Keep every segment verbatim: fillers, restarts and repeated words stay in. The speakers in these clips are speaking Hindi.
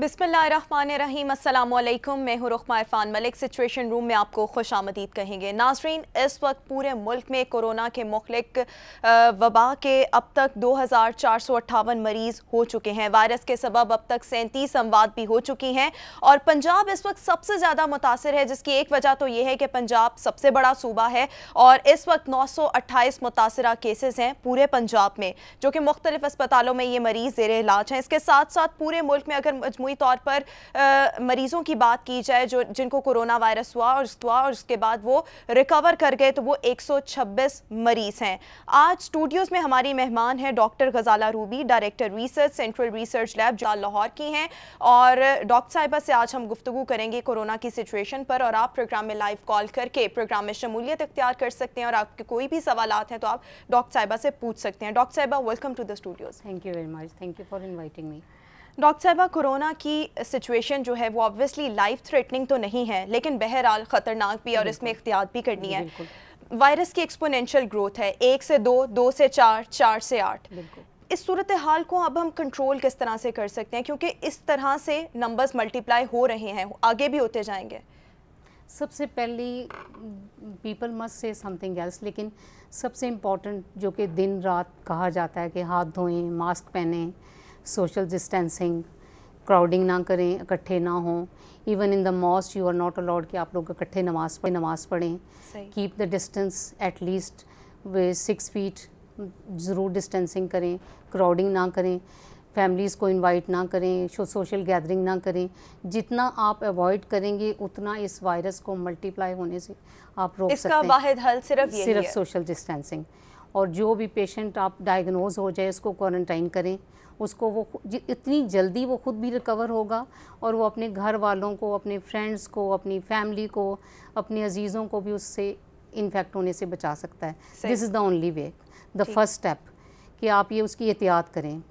बिस्मिल्लाहिर्रहमानिर्रहीम, अस्सलामुअलैकुम। मैं हूँ रुहमा इरफान मलिक। सिचुएशन रूम में आपको खुश आमदीद कहेंगे। नाजरीन, इस वक्त पूरे मुल्क में कोरोना के मुख्तलिफ वबा के अब तक दो हज़ार चार सौ अट्ठावन मरीज़ हो चुके हैं। वायरस के सबब अब तक सैंतीस अमवात भी हो चुकी हैं और पंजाब इस वक्त सबसे ज़्यादा मुतासर है, जिसकी एक वजह तो ये है कि पंजाब सबसे बड़ा सूबा है और इस वक्त नौ सौ अट्ठाईस मुतासरा केसेज़ हैं पूरे पंजाब में, जो कि मुख्तलिफ अस्पतालों में ये मरीज़ ज़ेरे इलाज हैं। इसके साथ साथ पूरे मुल्क में अगर मजमूई तौर पर आ, मरीजों की बात की जाए जो जिनको कोरोना वायरस हुआ और हुआ और उसके बाद वो रिकवर कर गए, तो वो एक सौ छब्बीस मरीज हैं। आज स्टूडियोज में हमारी मेहमान हैं doctor Ghazala Ruby, director research central research lab जो लाहौर की हैं, और डॉक्टर साहिबा से आज हम गुफ्तगू करेंगे कोरोना की सिचुएशन पर। और आप प्रोग्राम में लाइव कॉल करके प्रोग्राम में शमूलियत इख्तियार कर सकते हैं और आपके कोई भी सवाल हैं तो आप डॉक्टर साहिबा से पूछ सकते हैं। डॉक्टर साहिबा, welcome to the studios. Thank you very much, thank you for inviting me. Doctor साहिबा, कोरोना की सिचुएशन जो है वो ऑब्वियसली लाइफ थ्रेटनिंग तो नहीं है, लेकिन बहरहाल ख़तरनाक भी और इसमें एहतियात भी करनी है। वायरस की एक्सपोनेंशियल ग्रोथ है, एक से दो, दो से चार, चार से आठ। इस सूरत हाल को अब हम कंट्रोल किस तरह से कर सकते हैं, क्योंकि इस तरह से नंबर्स मल्टीप्लाई हो रहे हैं, आगे भी होते जाएंगे। सबसे पहली people must say something else, लेकिन सबसे इम्पॉर्टेंट जो कि दिन रात कहा जाता है कि हाथ धोएं, मास्क पहनें, सोशल डिस्टेंसिंग, क्राउडिंग ना करें, इकट्ठे ना हों। Even in the mosque you are not allowed कि आप लोग इकट्ठे नमाज पढ़ें नमाज पढ़ें keep the distance at least six feet ज़रूर डिस्टेंसिंग करें, क्राउडिंग ना करें, फैमिलीज़ को इनवाइट ना करें, सोशल गैदरिंग ना करें। जितना आप अवॉइड करेंगे उतना इस वायरस को मल्टीप्लाई होने से आप रोक सकते हैं। इसका वाहिद हल सिर्फ ये सिर्फ सोशल डिस्टेंसिंग, और जो भी पेशेंट आप डायग्नोज हो जाए उसको क्वारंटाइन करें। उसको वो इतनी जल्दी वो ख़ुद भी रिकवर होगा और वो अपने घर वालों को, अपने फ्रेंड्स को, अपनी फैमिली को, अपने अजीज़ों को भी उससे इन्फेक्ट होने से बचा सकता है। This is the only way, the first step कि आप ये उसकी एहतियात करें,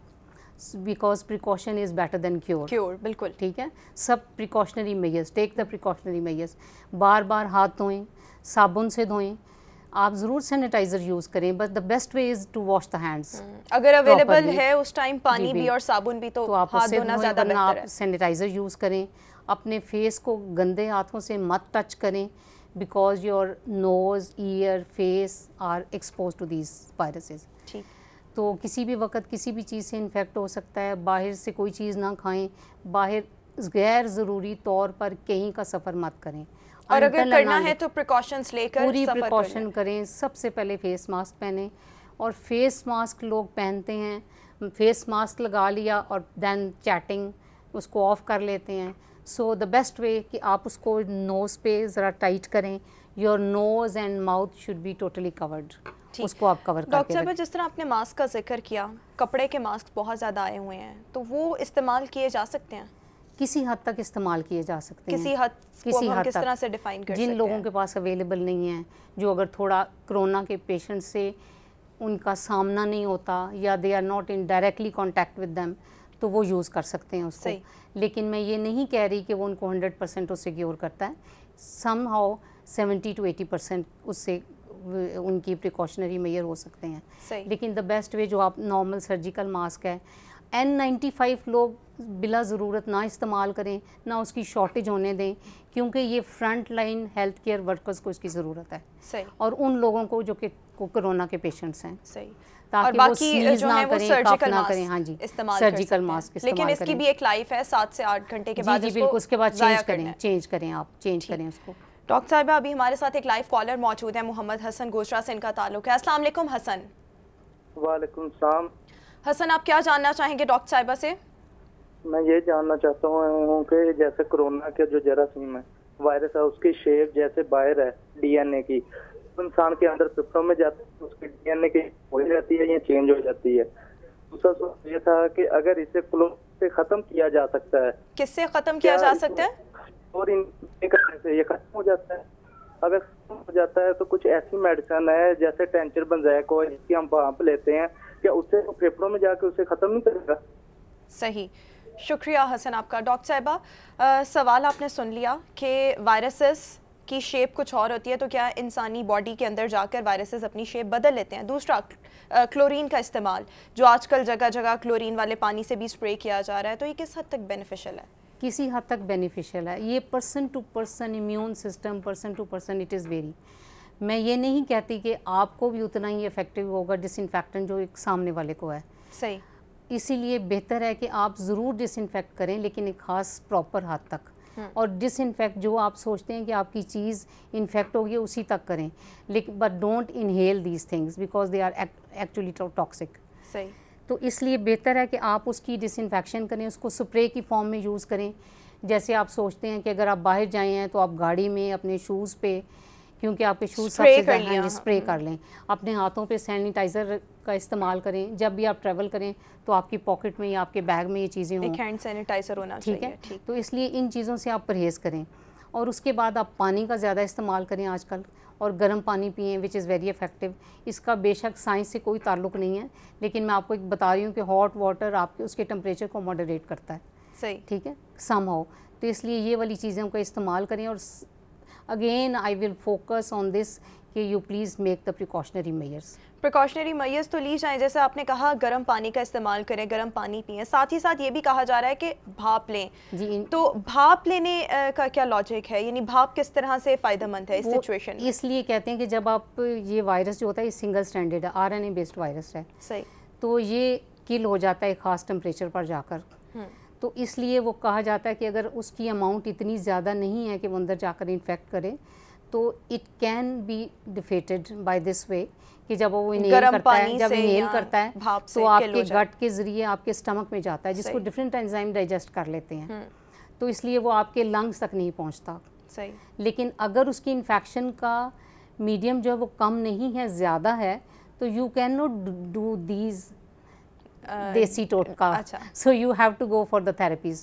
because precaution is better than cure. Cure बिल्कुल ठीक है। सब precautionary measures, take the precautionary measures. बार बार हाथ धोएं, साबुन से धोएं, आप ज़रूर सैनिटाइज़र यूज़ करें, but the best way is to wash the hands. अगर अवेलेबल है उस टाइम पानी भी और साबुन भी, तो, तो आप हाथ धोना ज़्यादा बेहतर है। आप सैनिटाइज़र यूज़ करें, अपने फेस को गंदे हाथों से मत टच करें, because your nose, ear, face are expose to these viruses. ठीक, तो किसी भी वक्त किसी भी चीज़ से इन्फेक्ट हो सकता है। बाहर से कोई चीज़ ना खाएं, बाहर गैर ज़रूरी तौर पर कहीं का सफ़र मत करें, और अगर करना है तो प्रिकॉशंस लेकर पूरी प्रिकॉशन करें। सबसे पहले फेस मास्क पहने, और फेस मास्क लोग पहनते हैं, फेस मास्क लगा लिया और दैन चैटिंग उसको ऑफ कर लेते हैं। सो द बेस्ट वे कि आप उसको नोज़ पे ज़रा टाइट करें। Your nose and mouth should be totally covered, उसको आप कवर करके। डॉक्टर साहब, जिस तरह आपने मास्क का जिक्र किया, कपड़े के मास्क बहुत ज़्यादा आए हुए हैं, तो वो इस्तेमाल किए जा सकते हैं? किसी हद तक इस्तेमाल किए जा सकते हैं। किसी हद किसी हद किस तरह से डिफाइन कर सकते हैं? जिन लोगों के पास अवेलेबल नहीं है, जो अगर थोड़ा कोरोना के पेशेंट से उनका सामना नहीं होता या they are not in directly contact with them, तो वो यूज़ कर सकते हैं उसको। लेकिन मैं ये नहीं कह रही कि वो उनको हंड्रेड परसेंट उससे क्योर करता है। Somehow seventy two eighty percent उससे उनकी प्रिकॉशनरी मेजर हो सकते हैं। लेकिन द बेस्ट वे जो आप नॉर्मल सर्जिकल मास्क है, एन नाइन्टी फाइव लोग बिला ज़रूरत ना इस्तेमाल करें, ना उसकी शॉर्टेज होने दें, क्योंकि ये front line health care workers को इसकी ज़रूरत है। सही। और उन लोगों को जो कि कोरोना के पेशेंट्स हैं। सही। ताकि वो स्नीज ना करें, काफ ना करें। हाँ जी, सर्जिकल मास्क इस्तेमाल करें। लेकिन इसकी भी एक लाइफ है, सात से आठ घंटे के बाद। जी बिल्कुल, उसके बाद चेंज करें चेंज करें आप चेंज करें उसको। डॉक्टर साहिबा, अभी हमारे साथ एक लाइव कॉलर मौजूद है, मोहम्मद हसन गोशरा से इनका ताल्लुक है। अस्सलाम वालेकुम हसन। वालेकुम सलाम। हसन, आप क्या जानना चाहेंगे डॉक्टर साहिबा से? मैं ये जानना चाहता हूँ कि जैसे कोरोना के जो जरासीम है, वायरस है, उसकी शेप जैसे बाहर है डीएनए की, इंसान के अंदर फेफड़ों में जाती है, उसकी डीएनए की हो जाती है या चेंज हो जाती है। दूसरा सवाल ये था कि अगर इसे क्लोज से खत्म किया जा सकता है? किससे खत्म किया जा सकता है? और इनके करने से ये खत्म हो जाता है। अगर खत्म हो जाता है तो कुछ ऐसी मेडिसिन है जैसे टेंचर बंजैक हो, जिसकी हम भाप लेते हैं, क्या उससे तो फेफड़ों में जाके उसे खत्म नहीं करेगा? सही, शुक्रिया हसन आपका। डॉक्टर साहिबा, सवाल आपने सुन लिया कि वायरसेस की शेप कुछ और होती है, तो क्या इंसानी बॉडी के अंदर जाकर वायरसेस अपनी शेप बदल लेते हैं? दूसरा, क्लोरीन का इस्तेमाल, जो आजकल जगह जगह क्लोरीन वाले पानी से भी स्प्रे किया जा रहा है, तो ये किस हद तक बेनिफिशियल है? किसी हद तक बेनिफिशियल है। ये person to person immune system, person to person it is very. मैं ये नहीं कहती कि आपको भी उतना ही इफेक्टिव होगा डिसइंफेक्टेंट जो एक सामने वाले को है। सही, इसीलिए बेहतर है कि आप ज़रूर डिसइंफेक्ट करें लेकिन एक ख़ास प्रॉपर हद तक, और डिसइंफेक्ट जो आप सोचते हैं कि आपकी चीज़ इन्फेक्ट होगी उसी तक करें, लेकिन but don't inhale these things because they are actually toxic. सही, तो इसलिए बेहतर है कि आप उसकी डिसइंफेक्शन करें, उसको स्प्रे की फॉर्म में यूज़ करें। जैसे आप सोचते हैं कि अगर आप बाहर जाए हैं तो आप गाड़ी में अपने शूज़ पे, क्योंकि आपके शूज़ सबसे ज़्यादा स्प्रे कर लें, अपने हाथों पे सैनिटाइज़र का इस्तेमाल करें। जब भी आप ट्रैवल करें तो आपकी पॉकेट में या आपके बैग में ये चीज़ें हों, हैंड सैनिटाइज़र होना चाहिए। ठीक है, तो इसलिए इन चीज़ों से आप परहेज़ करें। और उसके बाद आप पानी का ज़्यादा इस्तेमाल करें आजकल, और गर्म पानी पिएं विच इज़ वेरी इफ़ेक्टिव। इसका बेशक साइंस से कोई ताल्लुक नहीं है, लेकिन मैं आपको एक बता रही हूँ कि हॉट वाटर आपके उसके टेम्परेचर को मॉडरेट करता है। सही, ठीक है, समहाउ। तो इसलिए ये वाली चीज़ों का इस्तेमाल करें। और again I will focus on this कि you please make the precautionary measures. Precautionary measures तो ली जाएँ, जैसे आपने कहा गर्म पानी का इस्तेमाल करें, गर्म पानी पिएं, साथ ही साथ ये भी कहा जा रहा है कि भाप लें जी। तो भाप लेने का क्या लॉजिक है, यानी भाप किस तरह से फ़ायदेमंद है इस सिचुएशन में? इसलिए कहते हैं कि जब आप ये वायरस जो होता है ये सिंगल स्टैंडर्ड है, R N A based virus है। सही, तो ये किल हो जाता है ख़ास टेम्परेचर पर जाकर, तो इसलिए वो कहा जाता है कि अगर उसकी अमाउंट इतनी ज़्यादा नहीं है कि वो अंदर जाकर इन्फेक्ट करे तो it can be defeated by this way कि जब वो इनहेल करता है, जब इनहेल करता है तो आपके गट के ज़रिए आपके स्टमक में जाता है, जिसको डिफरेंट एंजाइम डाइजेस्ट कर लेते हैं, तो इसलिए वो आपके लंग्स तक नहीं पहुंचता। सही, लेकिन अगर उसकी इन्फेक्शन का मीडियम जो है वो कम नहीं है, ज़्यादा है, तो you can not do these देसी टोटका, so you have to go for the therapies.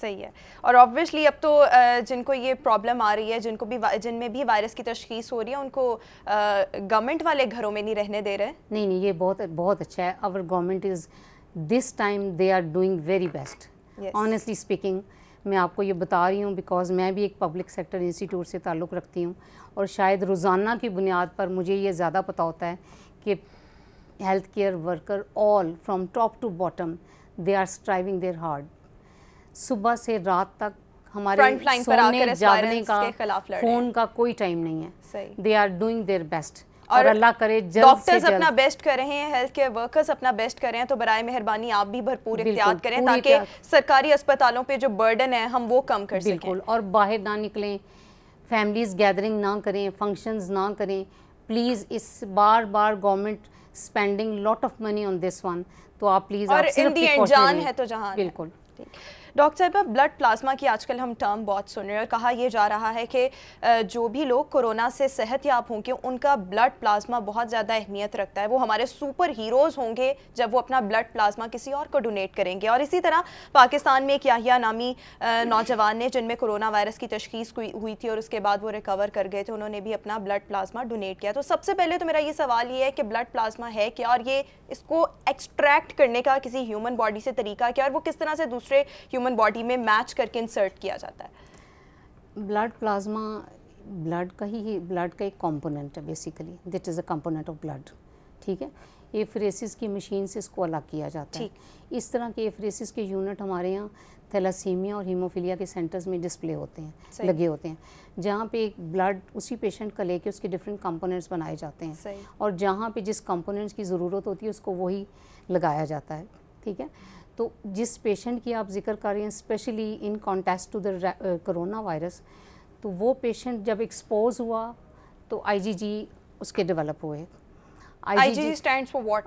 सही है। और ऑब्वियसली अब तो जिनको ये प्रॉब्लम आ रही है, जिनको भी जिनमें भी वायरस की तशखीस हो रही है, उनको गवर्नमेंट वाले घरों में नहीं रहने दे रहे। नहीं नहीं, ये बहुत बहुत अच्छा है। Our government is this time they are doing very best, honestly speaking मैं आपको ये बता रही हूँ, बिकॉज मैं भी एक पब्लिक सेक्टर इंस्टीट्यूट से ताल्लुक़ रखती हूँ और शायद रोज़ाना की बुनियाद पर मुझे ये ज़्यादा पता होता है कि health care worker all from top to bottom they are striving their hard. सुबह से रात तक हमारे सोने जागने का, फोन का कोई टाइम नहीं है। They are doing their best, और अल्लाह करे डॉक्टर्स अपना बेस्ट कर रहे हैं, हेल्थ केयर वर्कर्स अपना बेस्ट कर रहे हैं, तो बराए मेहरबानी आप भी भरपूर एहतियात करें ताकि सरकारी अस्पतालों पे जो बर्डन है हम वो कम कर सकें। बिल्कुल, और बाहर ना निकलें, फैमिलीज गैदरिंग ना करें, फंक्शंस ना करें प्लीज़। इस बार बार government spending lot of money on this one, तो आप प्लीज़। और इन द एंड जान है तो जहान। बिल्कुल। डॉक्टर साहब, आप ब्लड प्लाज्मा की आजकल हम टर्म बहुत सुन रहे हैं, और कहा यह जा रहा है कि जो भी लोग कोरोना से सेहतयाब होंगे उनका ब्लड प्लाज्मा बहुत ज़्यादा अहमियत रखता है, वो हमारे सुपर हीरोज़ होंगे जब वो अपना ब्लड प्लाज्मा किसी और को डोनेट करेंगे। और इसी तरह पाकिस्तान में एक याहिया नामी नौजवान ने, जिनमें कोरोना वायरस की तशखीस हुई थी और उसके बाद वो रिकवर कर गए थे, उन्होंने भी अपना ब्लड प्लाज्मा डोनेट किया। तो सबसे पहले तो मेरा ये सवाल ये है कि ब्लड प्लाज्मा है क्या, और ये इसको एक्सट्रैक्ट करने का किसी ह्यूमन बॉडी से तरीका क्या, और वो किस तरह से दूसरे ह्यूमन बॉडी में मैच करके इंसर्ट किया जाता है? ब्लड प्लाज्मा ब्लड का ही ब्लड का एक कंपोनेंट है basically, that is a component of blood. ठीक है, एफरेसिस की मशीन से इसको अलग किया जाता है। इस तरह के एफरेसिस के यूनिट हमारे यहाँ थैलासीमिया और हीमोफीलिया के सेंटर्स में डिस्प्ले होते हैं, लगे होते हैं, जहाँ पे एक ब्लड उसी पेशेंट का लेके उसके डिफरेंट कंपोनेंट्स बनाए जाते हैं, और जहाँ पे जिस कंपोनेंट्स की ज़रूरत होती है उसको वही लगाया जाता है। ठीक है, तो जिस पेशेंट की आप जिक्र कर रहे हैं specially in contest to the corona virus, तो वो पेशेंट जब एक्सपोज हुआ तो आईजीजी उसके डेवलप हुए। IGG stands for what?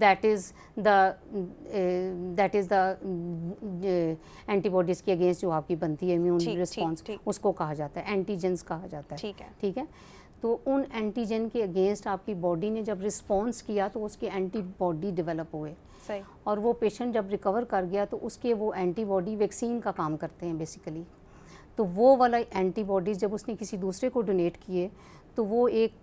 That is the that is the antibodies के अगेंस्ट जो आपकी बनती है इम्यून रिस्पॉन्स, उसको कहा जाता है एंटीजेंस कहा जाता है। ठीक है, ठीक है, तो उन एंटीजन के अगेंस्ट आपकी बॉडी ने जब रिस्पॉन्स किया तो उसके एंटीबॉडी डेवलप हुए। सही, और वो पेशेंट जब रिकवर कर गया तो उसके वो एंटीबॉडी वैक्सीन का काम करते हैं बेसिकली। तो वो वाला एंटीबॉडीज़ जब उसने किसी दूसरे को डोनेट किए तो वो एक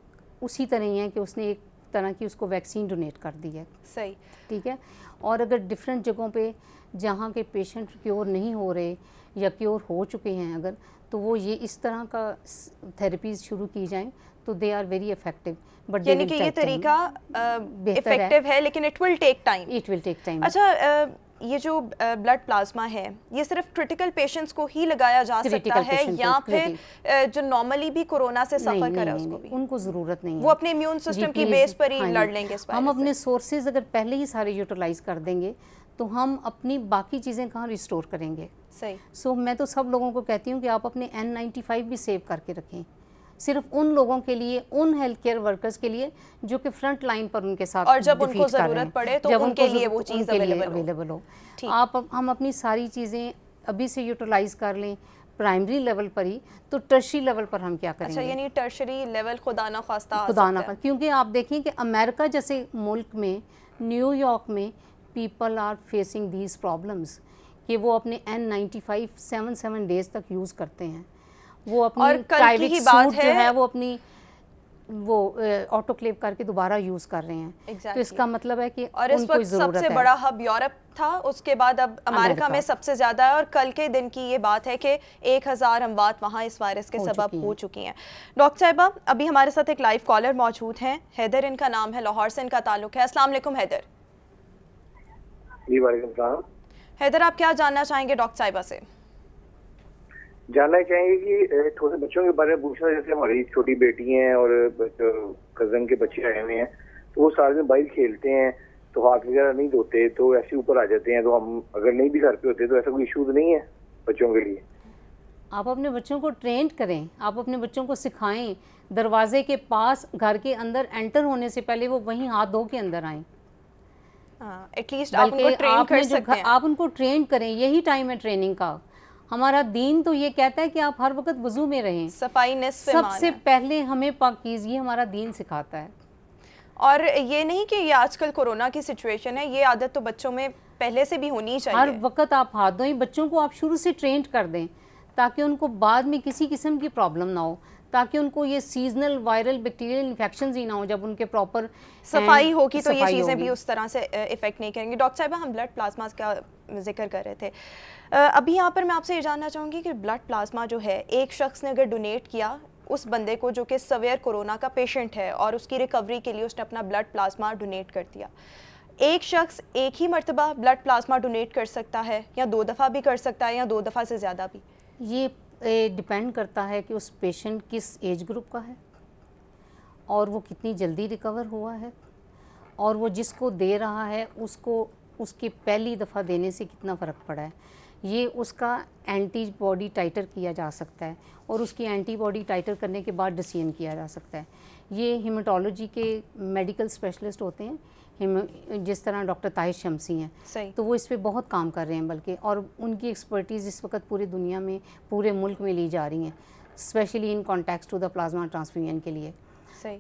उसी तरह ही है कि उसने एक तरह की उसको वैक्सीन डोनेट कर दी है। सही, ठीक है। और अगर डिफरेंट जगहों पे जहाँ के पेशेंट क्योर नहीं हो रहे या क्योर हो चुके हैं अगर, तो वो ये इस तरह का थेरेपीज़ शुरू की जाएं तो they are very effective. But यानी कि ये तरीका इफेक्टिव है, लेकिन it will take time. It will take time. अच्छा, ये जो ब्लड प्लाज्मा है ये सिर्फ क्रिटिकल पेशेंट्स को ही लगाया जा सकता है या फिर जो नॉर्मली भी कोरोना से सफर कर रहा है उसको भी? उनको जरूरत नहीं है, वो अपने इम्यून सिस्टम की बेस पर ही लड़ लेंगे। हम अपने सोर्सेज अगर पहले ही सारे यूटिलाइज कर देंगे तो हम अपनी बाकी चीज़ें कहाँ रिस्टोर करेंगे। सही। सो so, मैं तो सब लोगों को कहती हूँ कि आप अपने एन नाइन्टी फाइव भी सेव करके रखें, सिर्फ उन लोगों के लिए, उन हेल्थ केयर वर्कर्स के लिए जो कि फ्रंट लाइन पर उनके साथ और जब उनको ज़रूरत पड़े तो जब उनके, उनके लिए वो चीज़ अवेलेबल हो। आप हम अपनी सारी चीज़ें अभी से यूटिलाइज़ कर लें प्राइमरी लेवल पर ही, तो टर्शरी लेवल पर हम क्या करेंगे? अच्छा, यानी टर्शरी लेवल खुदा ना खास्ता खुदा ना, क्योंकि आप देखें कि अमेरिका जैसे मुल्क में, न्यूयॉर्क में people are facing these problems कि वो अपने N ninety five seven seven days तक यूज़ करते हैं, वो अपनी प्राइवेट सूट है, जो है वो अपनी वो ऑटोक्लेव करके दोबारा यूज़ कर रहे हैं। exactly. तो इसका मतलब है कि और इस वक्त सबसे बड़ा हब यूरोप था, उसके बाद अब अमेरिका में सबसे ज़्यादा है और कल के दिन की ये बात है कि एक हज़ार अमवात वहाँ इस वायरस के सबब हो चुकी हैं। डॉक्टर साहिबा, अभी हमारे साथ एक लाइव कॉलर मौजूद हैं, हैदर इनका नाम है, लाहौर से इनका ताल्लुक है। अस्सलाम वालेकुम हैदर। जी वालेकुम सलाम। हैदर, आप क्या जानना चाहेंगे डॉक्टर साहिबा से? जानना चाहेंगे कि थोड़े बच्चों के बारे में पूछना, जैसे हमारी छोटी बेटी हैं और कजन के बच्चे आए हुए हैं तो वो सारे दिन बाहर खेलते हैं तो हाथ वगैरह नहीं धोते तो ऐसे ऊपर आ जाते हैं, तो हम अगर नहीं भी घर पे होते तो ऐसा कोई इशू नहीं है बच्चों के लिए? आप अपने बच्चों को ट्रेन करें, आप अपने बच्चों को सिखाएं दरवाजे के पास घर के अंदर एंटर होने से पहले वो वहीं हाथ धो के अंदर आएँ। एटलीस्ट आप उनको ट्रेन कर सकते हैं, आप उनको ट्रेन करें, यही टाइम है ट्रेनिंग का। हमारा दीन तो ये कहता है कि आप हर वक्त वजू में रहें, सफाई ने सबसे पहले हमें पाकीज़गी हमारा दीन सिखाता है। और ये नहीं कि ये आजकल कोरोना की सिचुएशन है, ये आदत तो बच्चों में पहले से भी होनी चाहिए। हर वक्त आप हाथ धोएं, बच्चों को आप शुरू से ट्रेन कर दें ताकि उनको बाद में किसी किस्म की प्रॉब्लम ना हो, ताकि उनको ये सीजनल वायरल बैक्टीरियल इन्फेक्शन ही ना हो। जब उनके प्रॉपर सफाई होगी तो ये चीज़ें भी उस तरह से इफेक्ट नहीं करेंगी। डॉक्टर साहिबा, हम ब्लड प्लाज्मा का जिक्र कर रहे थे, अभी यहाँ पर मैं आपसे ये जानना चाहूँगी कि ब्लड प्लाज्मा जो है एक शख्स ने अगर डोनेट किया उस बंदे को जो कि सवेयर कोरोना का पेशेंट है और उसकी रिकवरी के लिए उसने अपना ब्लड प्लाज्मा डोनेट कर दिया, एक शख्स एक ही मरतबा ब्लड प्लाज्मा डोनेट कर सकता है या दो दफ़ा भी कर सकता है या दो दफ़ा से ज़्यादा भी? ये डिपेंड करता है कि उस पेशेंट किस एज ग्रुप का है और वो कितनी जल्दी रिकवर हुआ है और वो जिसको दे रहा है उसको उसके पहली दफ़ा देने से कितना फ़र्क पड़ा है। ये उसका एंटीबॉडी टाइटर किया जा सकता है और उसकी एंटीबॉडी टाइटर करने के बाद डिसीजन किया जा सकता है। ये हेमाटोलॉजी के मेडिकल स्पेशलिस्ट होते हैं, जिस तरह डॉक्टर ताहिर शमसी हैं, तो वो इस पे बहुत काम कर रहे हैं, बल्कि और उनकी एक्सपर्टीज़ इस वक्त पूरी दुनिया में पूरे मुल्क में ली जा रही हैं, specially in context to the plasma transfusion के लिए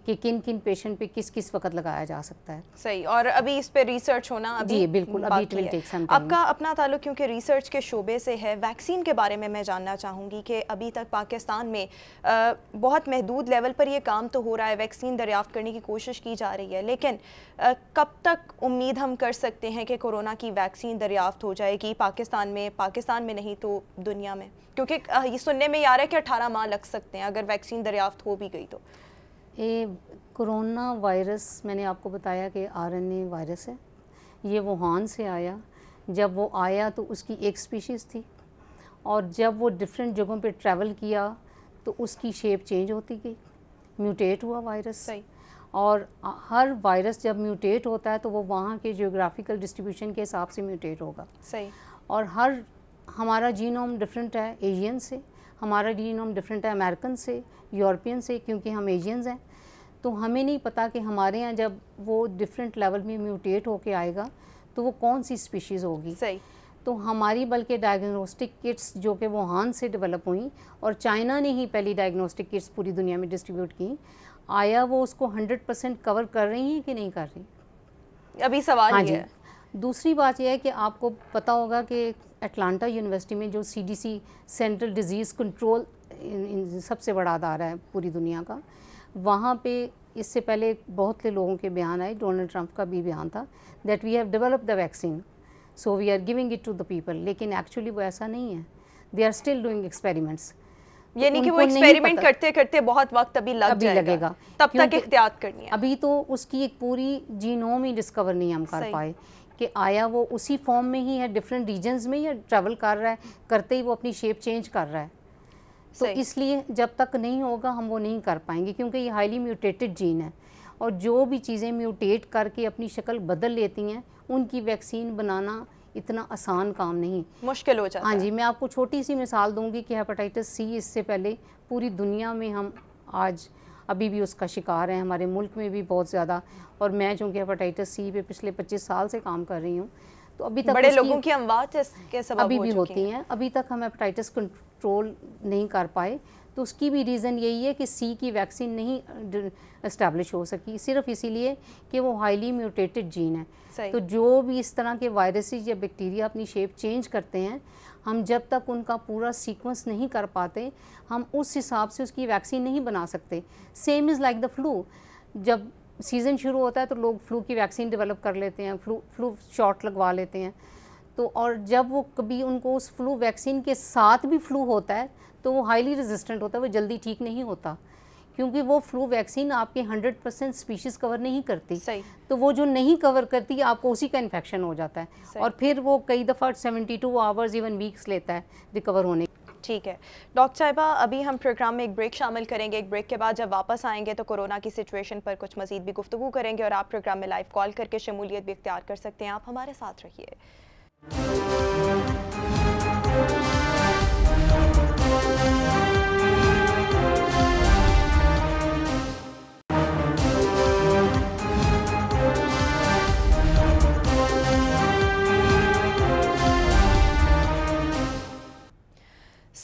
कि किन किन पेशेंट पे किस किस वक्त लगाया जा सकता है। सही, और अभी इस पे रिसर्च होना अभी जी बिल्कुल अभी विल टेक सम टाइम। आपका अपना ताल्लुक क्योंकि रिसर्च के शोबे से है, वैक्सीन के बारे में मैं जानना चाहूँगी कि अभी तक पाकिस्तान में आ, बहुत महदूद लेवल पर ये काम तो हो रहा है, वैक्सीन दरियाफ्त करने की कोशिश की जा रही है, लेकिन आ, कब तक उम्मीद हम कर सकते हैं कि कोरोना की वैक्सीन दरियाफ्त हो जाएगी पाकिस्तान में, पाकिस्तान में नहीं तो दुनिया में? क्योंकि ये सुनने में आ रहा है कि अठारह माह लग सकते हैं अगर वैक्सीन दरियाफ्त हो भी गई तो। ये कोरोना वायरस मैंने आपको बताया कि आरएनए वायरस है, ये वुहान से आया। जब वो आया तो उसकी एक स्पीशीज़ थी और जब वो डिफरेंट जगहों पे ट्रैवल किया तो उसकी शेप चेंज होती गई, म्यूटेट हुआ वायरस। सही। और हर वायरस जब म्यूटेट होता है तो वो वहाँ के ज्योग्राफिकल डिस्ट्रीब्यूशन के हिसाब से म्यूटेट होगा। सही। और हर हमारा जीनोम डिफरेंट है, एशियन से हमारा जीनोम डिफरेंट है, अमेरिकन से, यूरोपियन से, क्योंकि हम एशियंस हैं तो हमें नहीं पता कि हमारे यहाँ जब वो डिफरेंट लेवल में म्यूटेट होके आएगा तो वो कौन सी स्पीशीज़ होगी। सही। तो हमारी बल्कि डायग्नोस्टिक किट्स जो कि वुहान से डेवलप हुई और चाइना ने ही पहली डायग्नोस्टिक किट्स पूरी दुनिया में डिस्ट्रीब्यूट की, आया वो उसको हंड्रेड परसेंट कवर कर रही हैं कि नहीं कर रही, अभी सवाल हाँ है। दूसरी बात यह है कि आपको पता होगा कि अटलांटा यूनिवर्सिटी में जो C D C central disease control सबसे बड़ा अदारा है पूरी दुनिया का, वहाँ पे इससे पहले बहुत से लोगों के बयान आए, डोनाल्ड ट्रंप का भी बयान था that we have developed the vaccine so we are giving it to the people, लेकिन एक्चुअली वो ऐसा नहीं है, they are still doing experiments. यानी कि वो एक्सपेरिमेंट करते करते बहुत वक्त अभी लग अभी लगेगा, तब तक एहतियात करनी है। अभी तो उसकी एक पूरी जीनोम ही डिस्कवर नहीं हम कर पाए कि आया वो उसी फॉर्म में ही है डिफरेंट रीजन्स में, या ट्रैवल कर रहा है करते ही वो अपनी शेप चेंज कर रहा है। तो इसलिए जब तक नहीं होगा हम वो नहीं कर पाएंगे, क्योंकि ये हाईली म्यूटेटेड जीन है और जो भी चीज़ें म्यूटेट करके अपनी शक्ल बदल लेती हैं उनकी वैक्सीन बनाना इतना आसान काम नहीं, मुश्किल हो जाता है। हाँ जी, मैं आपको छोटी सी मिसाल दूंगी कि हेपेटाइटिस सी इससे पहले पूरी दुनिया में हम आज अभी भी उसका शिकार हैं, हमारे मुल्क में भी बहुत ज़्यादा। और मैं चूँकि हेपेटाइटिस सी पे पिछले पच्चीस साल से काम कर रही हूँ, तो अभी तक बड़े लोगों की अमवात इसके सबब अभी भी होती हैं, अभी तक हम हेपेटाइटिस कंट्रोल नहीं कर पाए। तो उसकी भी रीज़न यही है कि सी की वैक्सीन नहीं इस्टेब्लिश हो सकी, सिर्फ इसीलिए कि वो हाईली म्यूटेटेड जीन है। तो जो भी इस तरह के वायरसेस या बैक्टीरिया अपनी शेप चेंज करते हैं, हम जब तक उनका पूरा सीक्वेंस नहीं कर पाते हम उस हिसाब से उसकी वैक्सीन नहीं बना सकते। Same is like the flu, जब सीज़न शुरू होता है तो लोग फ्लू की वैक्सीन डेवलप कर लेते हैं, फ्लू फ्लू शॉट लगवा लेते हैं। तो और जब वो कभी उनको उस फ्लू वैक्सीन के साथ भी फ्लू होता है तो वो हाईली रेजिस्टेंट होता है, वो जल्दी ठीक नहीं होता, क्योंकि वो फ्लू वैक्सीन आपके हंड्रेड परसेंट स्पीशीज़ कवर नहीं करती। सही। तो वो जो नहीं कवर करती आपको उसी का इन्फेक्शन हो जाता है और फिर वो कई दफ़ा seventy two hours even weeks लेता है रिकवर होने। ठीक है डॉक्टर साहिबा, अभी हम प्रोग्राम में एक ब्रेक शामिल करेंगे। एक ब्रेक के बाद जब वापस आएंगे तो कोरोना की सिचुएशन पर कुछ मज़ीद भी गुफ्तगू करेंगे और आप प्रोग्राम में लाइव कॉल करके शमूलियत भी इख्तियार कर सकते हैं। आप हमारे साथ रहिए।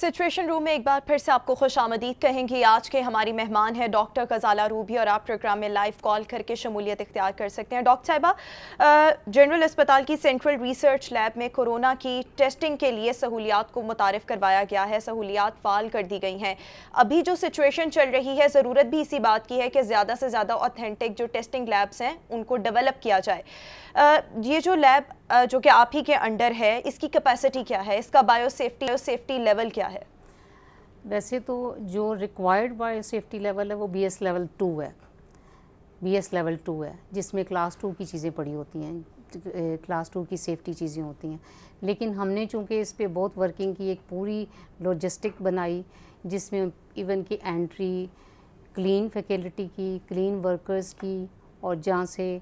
सिचुएशन रूम में एक बार फिर से आपको खुश आमदीद कहेंगी। आज के हमारी मेहमान हैं डॉक्टर कजाला रूबी और आप प्रोग्राम में लाइव कॉल करके शमूलियत इख्तियार कर सकते हैं। डॉक्टर साहिबा, जनरल अस्पताल की सेंट्रल रिसर्च लैब में कोरोना की टेस्टिंग के लिए सहूलियात को मुतारिफ करवाया गया है, सहूलियात फ़ाल कर दी गई हैं। अभी जो सिचुएशन चल रही है ज़रूरत भी इसी बात की है कि ज़्यादा से ज़्यादा ऑथेंटिक जो टेस्टिंग लैब्स हैं उनको डेवलप किया जाए। आ, ये जो लैब जो कि आप ही के अंडर है, इसकी कैपेसिटी क्या है, इसका बायोसेफ्टी बायोसेफ्टी लेवल क्या है? वैसे तो जो रिक्वायर्ड बायोसेफ्टी लेवल है वो बीएस लेवल टू है, बीएस लेवल टू है जिसमें क्लास टू की चीज़ें पड़ी होती हैं, क्लास टू की सेफ्टी चीज़ें होती हैं। लेकिन हमने चूँकि इस पर बहुत वर्किंग की, एक पूरी लॉजिस्टिक बनाई जिसमें इवन की एंट्री, क्लीन फैकल्टी की, क्लीन वर्कर्स की, और जहाँ से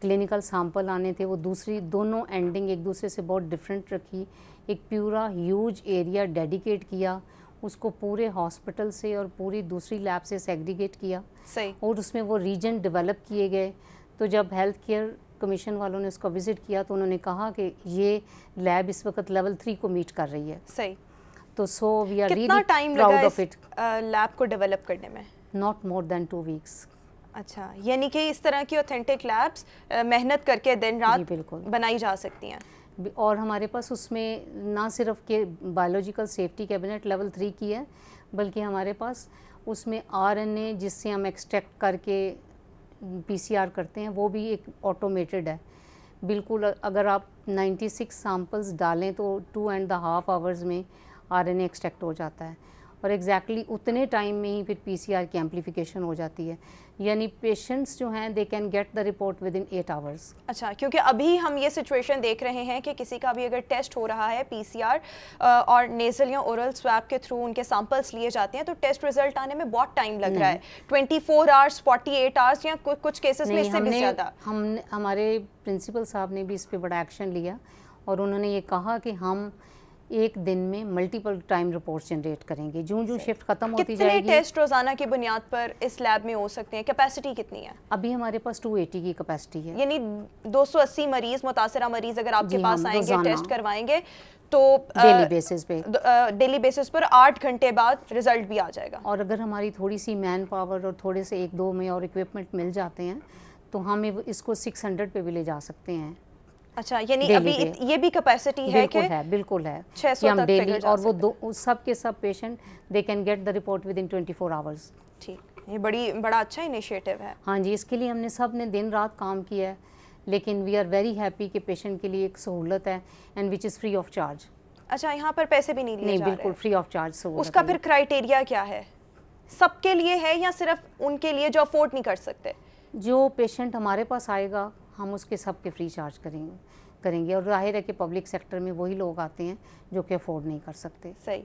क्लिनिकल सैंपल आने थे वो दूसरी दोनों एंडिंग एक दूसरे से बहुत डिफरेंट रखी। एक पूरा ह्यूज एरिया डेडिकेट किया, उसको पूरे हॉस्पिटल से और पूरी दूसरी लैब से सेग्रीगेट किया। सही। और उसमें वो रीजन डेवलप किए गए। तो जब हेल्थ केयर कमीशन वालों ने उसका विज़िट किया तो उन्होंने कहा कि ये लैब इस वक्त लेवल थ्री को मीट कर रही है। सही। तो so we are really proud of it. Lab को डेवलप करने में not more than two weeks. अच्छा, यानी कि इस तरह की ऑथेंटिक लैब्स मेहनत करके दिन रात बनाई जा सकती हैं। और हमारे पास उसमें ना सिर्फ के biological safety cabinet level three की है, बल्कि हमारे पास उसमें आरएनए जिससे हम एक्सट्रैक्ट करके पीसीआर करते हैं वो भी एक ऑटोमेटेड है बिल्कुल। अगर आप नाइन्टी सिक्स सैम्पल्स डालें तो two and the half hours में आरएनए एक्सट्रैक्ट हो जाता है और एग्जैक्टली exactly उतने टाइम में ही फिर पीसीआर की एम्प्लीफिकेशन हो जाती है। यानी पेशेंट्स जो हैं they can get the report within eight hours. अच्छा, क्योंकि अभी हम ये सिचुएशन देख रहे हैं कि किसी का भी अगर टेस्ट हो रहा है पीसीआर और नेजल या ओरल स्वैब के थ्रू उनके सैंपल्स लिए जाते हैं तो टेस्ट रिजल्ट आने में बहुत टाइम लग रहा है, twenty four hours, forty eight hours या कुछ केसेस में इससे भी ज़्यादा। हमने हमारे प्रिंसिपल साहब ने भी इस पर बड़ा एक्शन लिया और उन्होंने ये कहा कि हम एक दिन में मल्टीपल टाइम रिपोर्ट्स जनरेट करेंगे। जो जो शिफ्ट खत्म होती जाएगी। कितने टेस्ट रोजाना की बुनियाद पर इस लैब में हो सकते हैं, कैपेसिटी कितनी है? अभी हमारे पास टू एटी की कैपेसिटी है। यानी दो सौ अस्सी मरीज, मुतासरा मरीज अगर आपके पास आएंगे टेस्ट करवाएंगे तो डेली बेसिस पे डेली बेसिस पर आठ घंटे बाद रिजल्ट भी आ जाएगा। और अगर हमारी थोड़ी सी मैन पावर और थोड़े से एक दो में और इक्विपमेंट मिल जाते हैं तो हम इसको सिक्स हंड्रेड पे भी ले जा सकते हैं। अच्छा, यानी अभी ये भी कैपेसिटी है कि है, बिल्कुल है कि हम डेली और वो दो सब के सब patient they can get the report within twenty four hours. ठीक, ये बड़ी बड़ा अच्छा इनिशिएटिव है। हाँ जी, इसके लिए हमने सब ने दिन रात काम किया है, लेकिन वी आर वेरी हैप्पी कि पेशेंट के लिए एक सहूलत है and which is free of charge. अच्छा, यहाँ पर पैसे भी नहीं लिए जा रहे? नहीं, बिल्कुल फ्री ऑफ चार्ज। उसका फिर क्राइटेरिया क्या है, सबके लिए है या सिर्फ उनके लिए जो अफोर्ड नहीं कर सकते? जो पेशेंट हमारे पास आएगा हम उसके सब के फ्री चार्ज करेंगे करेंगे और जाहिर है कि पब्लिक सेक्टर में वही लोग आते हैं जो कि अफोर्ड नहीं कर सकते। सही,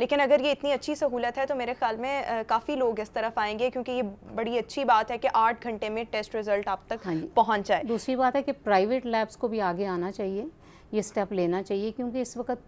लेकिन अगर ये इतनी अच्छी सहूलत है तो मेरे ख्याल में काफ़ी लोग इस तरफ आएंगे, क्योंकि ये बड़ी अच्छी बात है कि आठ घंटे में टेस्ट रिजल्ट आप तक हाँ पहुँच जाए। दूसरी बात है कि प्राइवेट लैब्स को भी आगे आना चाहिए, ये स्टेप लेना चाहिए, क्योंकि इस वक्त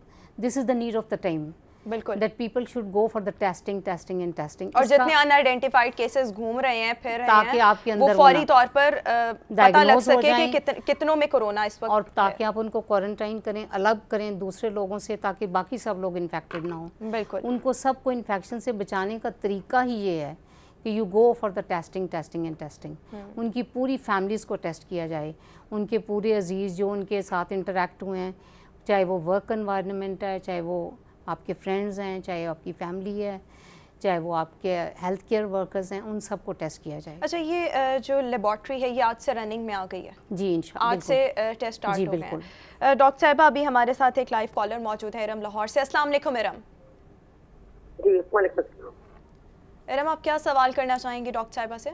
this is the need of the time. बिल्कुल, that people should go for the testing testing and testing. और जितने अनआइडेंटिफाइड केसेस घूम रहे हैं फिर ताकि हैं, आपके अंदर वो फौरी तौर पर पता लग सके कि कितन, कितनों में कोरोना इस वक्त, और ताकि आप उनको क्वारंटाइन करें, अलग करें दूसरे लोगों से, ताकि बाकी सब लोग इन्फेक्टेड ना हो। बिल्कुल, उनको सबको इन्फेक्शन से बचाने का तरीका ही ये है कि you go for the testing testing and testing. उनकी पूरी फैमिलीज़ को टेस्ट किया जाए, उनके पूरे अजीज़ जो उनके साथ इंटरेक्ट हुए हैं, चाहे वो वर्क एनवायरनमेंट है, चाहे वो आपके फ्रेंड्स हैं, चाहे आपकी फैमिली है, चाहे वो आपके हेल्थ केयर वर्कर्स हैं, उन सबको टेस्ट किया जाए। अच्छा, ये जो लेबॉर्ट्री है ये आज से रनिंग में आ गई है? जी इंशाल्लाह, आज से टेस्ट स्टार्ट हो गए हैं। डॉक्टर साहिबा, अभी हमारे साथ एक लाइव कॉलर मौजूद है इरम लाहौर से। अस्सलाम वालेकुम इरम। जी वालेकुम अस्सलाम। इरम, आप क्या सवाल करना चाहेंगे डॉक्टर साहिबा से?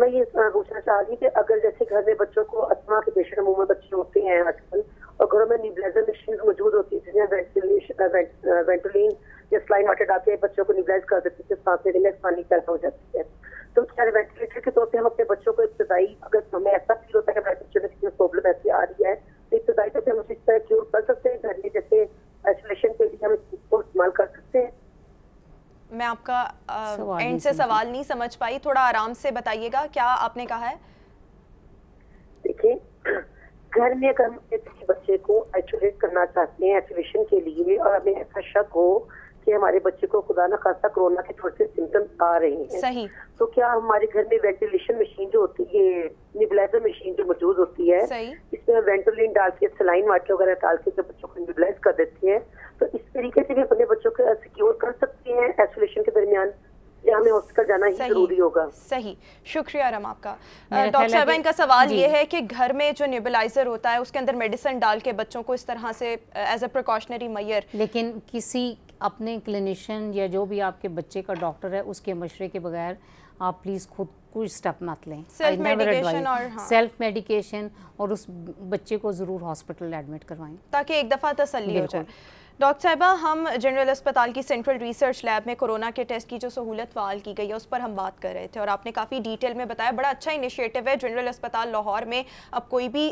मैं ये पूछना चाह रही कि अगर जैसे घर में बच्चों को अस्थमा के पेशेंट अमूमन बच्चे होते हैं आजकल, और घरों में निब्लाइजर मशीन मौजूद होती है जिसमें वेंटोलिन या स्लाइन वाटर आते हैं, बच्चों को निब्लाइज कर देते हैं, जिससे सांस लेने में पानी पैदा हो जाती है। तो क्या वेंटिलेटर के तौर पर हम अपने बच्चों को इब्तदाई, अगर हमें ऐसा फील होता है कि बच्चों में प्रॉब्लम ऐसी आ रही है, तो इब्तदाई तौर पर हम इस तरह क्योर कर सकते हैं घर में, जैसे आइसोलेशन के लिए हम इसको इस्तेमाल कर सकते हैं? मैं आपका आ, एंड से सवाल नहीं समझ पाई, थोड़ा आराम से बताइएगा, क्या आपने कहा है? देखिए, घर में अगर हम किसी बच्चे को आइसोलेट करना चाहते हैं आइसोलेशन के लिए, और हमें ऐसा शक हो कि हमारे बच्चे को खुदा न खासा कोरोना के थोड़े से सिम्टम्स आ रहे हैं, सही, तो क्या हमारे घर में वेंटिलेशन मशीन जो होती है, नेबुलाइजर मशीन जो मौजूद होती है, इसमें वेंटोलिन डाल के, सलाइन वाटर वगैरह डाल के जब बच्चों को नेबुलाइज कर देते हैं, तो इस तरीके से भी अपने बच्चों को सिक्योर कर सकते हैं आइसोलेशन के दरमियान, या हमें हॉस्पिटल जाना ही जरूरी होगा? सही, शुक्रिया रम आपका। डॉक्टर साहब, इनका सवाल ये है कि घर में जो नेबुलाइजर होता है उसके अंदर मेडिसिन डाल के बच्चों को इस तरह से एज अ प्रिकॉशनरी मेजर, लेकिन किसी अपने क्लिनिशियन या जो भी आपके बच्चे का डॉक्टर है उसके मशवरे के बगैर आप प्लीज़ खुद कोई स्टेप मत लें। सेल्फ मेडिकेशन और हाँ। सेल्फ मेडिकेशन और उस बच्चे को ज़रूर हॉस्पिटल एडमिट करवाएं ताकि एक दफ़ा तसल्ली हो जाए। डॉक्टर साहिबा, हम जनरल अस्पताल की सेंट्रल रिसर्च लैब में कोरोना के टेस्ट की जो सहूलत फ़ाल की गई है उस पर हम बात कर रहे थे, और आपने काफ़ी डिटेल में बताया, बड़ा अच्छा इनिशिएटिव है। जनरल अस्पताल लाहौर में अब कोई भी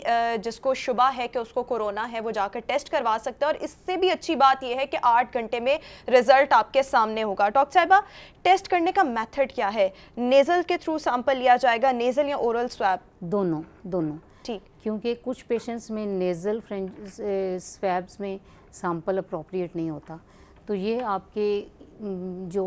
जिसको शुबा है कि उसको कोरोना है वो जाकर टेस्ट करवा सकता है, और इससे भी अच्छी बात यह है कि आठ घंटे में रिज़ल्ट आपके सामने होगा। डॉक्टर साहिबा, टेस्ट करने का मैथड क्या है? नेज़ल के थ्रू सैंपल लिया जाएगा, नेज़ल या ओरल स्वैब? दोनों, दोनों ठीक, क्योंकि कुछ पेशेंट्स में नेज़ल स्वैब्स में सैंपल अप्रोप्रिएट नहीं होता, तो ये आपके जो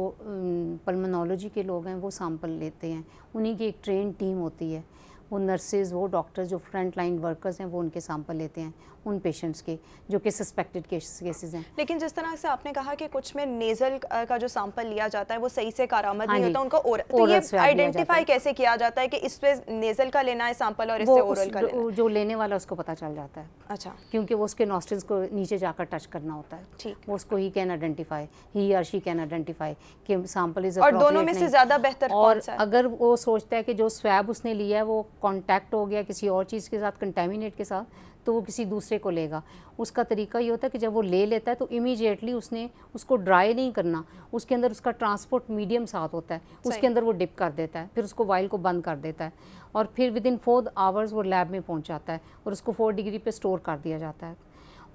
पल्मोनोलॉजी के लोग हैं वो सैंपल लेते हैं, उन्हीं की एक ट्रेन टीम होती है, वो नर्सेज, वो डॉक्टर्स जो फ्रंट लाइन वर्कर्स हैं वो उनके सैंपल लेते हैं उन पेशेंट्स के जो कि सस्पेक्टेड केसेस हैं। लेकिन जिस तरह से आपने कहा कि कुछ में नेजल का जो सैंपल लिया जाता है वो सही से कारामद नहीं होता, उनका ओरल, तो ये आइडेंटिफाई कैसे किया जाता है कि इस पे नेजल का लेना है सैंपल और इससे ओरल का लेना? जो लेने वाला उसको पता चल जाता है। अच्छा, क्योंकि वो उसके नॉस्ट्रिल्स को नीचे जाकर टच करना होता है, ठीक, उसको ही कैन आइडेंटिफाई, ही और शी कैन आइडेंटिफाई कि सैंपल इज, और दोनों में से ज्यादा बेहतर कौन सा है। अगर वो सोचता है कि जो स्वैब उसने लिया है वो कॉन्टैक्ट हो गया किसी और चीज़ के साथ, कंटेमिनेट के साथ, तो वो किसी दूसरे को लेगा। उसका तरीका ये होता है कि जब वो ले लेता है तो इमीडिएटली उसने उसको ड्राई नहीं करना, उसके अंदर उसका ट्रांसपोर्ट मीडियम साथ होता है, उसके अंदर वो डिप कर देता है, फिर उसको वाइल को बंद कर देता है, और फिर विद इन फोर आवर्स वो लैब में पहुँच जाता है और उसको फोर डिग्री पर स्टोर कर दिया जाता है।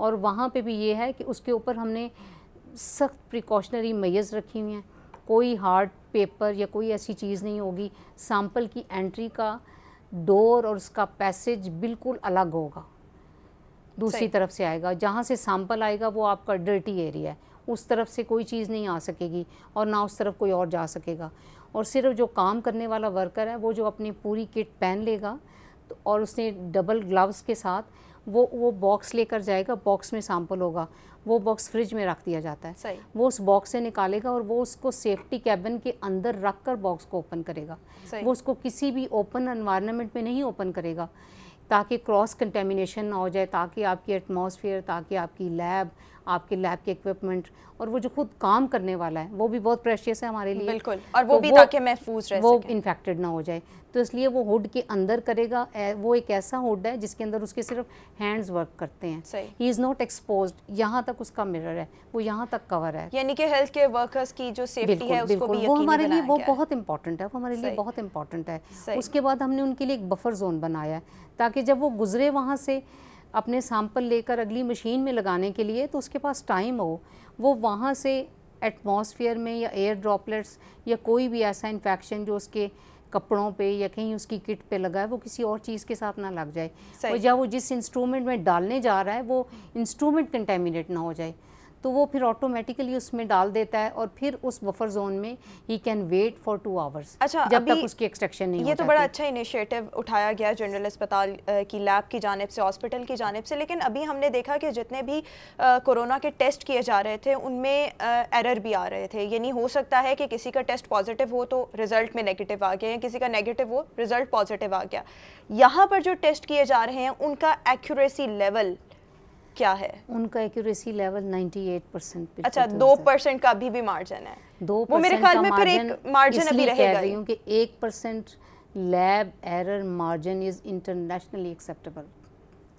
और वहाँ पर भी ये है कि उसके ऊपर हमने सख्त प्रिकॉशनरी मेजर्स रखी हुई हैं, कोई हार्ड पेपर या कोई ऐसी चीज़ नहीं होगी, सैम्पल की एंट्री का डोर और उसका पैसेज बिल्कुल अलग होगा, दूसरी तरफ से आएगा, जहाँ से सैंपल आएगा वो आपका डर्टी एरिया है, उस तरफ से कोई चीज़ नहीं आ सकेगी और ना उस तरफ कोई और जा सकेगा, और सिर्फ जो काम करने वाला वर्कर है वो जो अपनी पूरी किट पहन लेगा तो, और उसने डबल ग्लव्स के साथ वो वो बॉक्स लेकर जाएगा, बॉक्स में सैंपल होगा, वो बॉक्स फ्रिज में रख दिया जाता है, वो उस बॉक्स से निकालेगा और वो उसको सेफ्टी कैबिन के अंदर रख कर बॉक्स को ओपन करेगा, वो उसको किसी भी ओपन एनवायरनमेंट में नहीं ओपन करेगा ताकि क्रॉस कंटेमिनेशन ना हो जाए, ताकि आपकी एटमॉस्फेयर, ताकि आपकी लैब, आपके लैब के इक्विपमेंट और वो जो खुद काम करने वाला है वो भी बहुत प्रेशियस है हमारे लिए। बिल्कुल, और वो तो भी ताकि महफूज रहे, वो इन्फेक्टेड ना हो जाए। तो इसलिए वो हुड के अंदर करेगा। वो एक ऐसा हुड है जिसके अंदर उसके सिर्फ हैंड्स वर्क करते हैं, ही इज़ नॉट एक्सपोज्ड। यहाँ तक उसका मिरर है, वो यहाँ तक कवर है, यानी कि हेल्थ केयर वर्कर्स की जो सेफ्टी है उसको भी वो हमारे लिए वो बहुत इंपॉर्टेंट है, वो हमारे लिए बहुत इंपॉर्टेंट है। उसके बाद हमने उनके लिए एक बफर जोन बनाया है ताकि जब वो गुजरे वहाँ से अपने सैंपल लेकर अगली मशीन में लगाने के लिए तो उसके पास टाइम हो, वो वहाँ से एटमॉस्फेयर में या एयर ड्रॉपलेट्स या कोई भी ऐसा इन्फेक्शन जो उसके कपड़ों पे या कहीं उसकी किट पे लगा है वो किसी और चीज़ के साथ ना लग जाए, और या वो जिस इंस्ट्रूमेंट में डालने जा रहा है वो इंस्ट्रूमेंट कंटेमिनेट ना हो जाए, तो वो फिर ऑटोमेटिकली उसमें डाल देता है और फिर उस बफर जोन में he can wait for two hours जब तक उसकी एक्सट्रैक्शन नहीं हो जाती। ये तो बड़ा अच्छा इनिशिएटिव उठाया गया जनरल अस्पताल की लैब की जानिब से, हॉस्पिटल की जानिब से, लेकिन अभी हमने देखा कि जितने भी आ, कोरोना के टेस्ट किए जा रहे थे उनमें आ, एरर भी आ रहे थे। यानी हो सकता है कि किसी का टेस्ट पॉजिटिव हो तो रिजल्ट में नेगेटिव आ गया, किसी का नेगेटिव हो रिजल्ट पॉजिटिव आ गया। यहाँ पर जो टेस्ट किए जा रहे हैं उनका एक्यूरेसी लेवल क्या है? उनका एक्यूरेसी लेवल अट्ठानवे परसेंट। अच्छा, दो परसेंट का अभी भी मार्जिन है। दो वो मेरे ख्याल में फिर एक मार्जिन अभी रहेगा, क्योंकि एक percent lab error margin is internationally acceptable.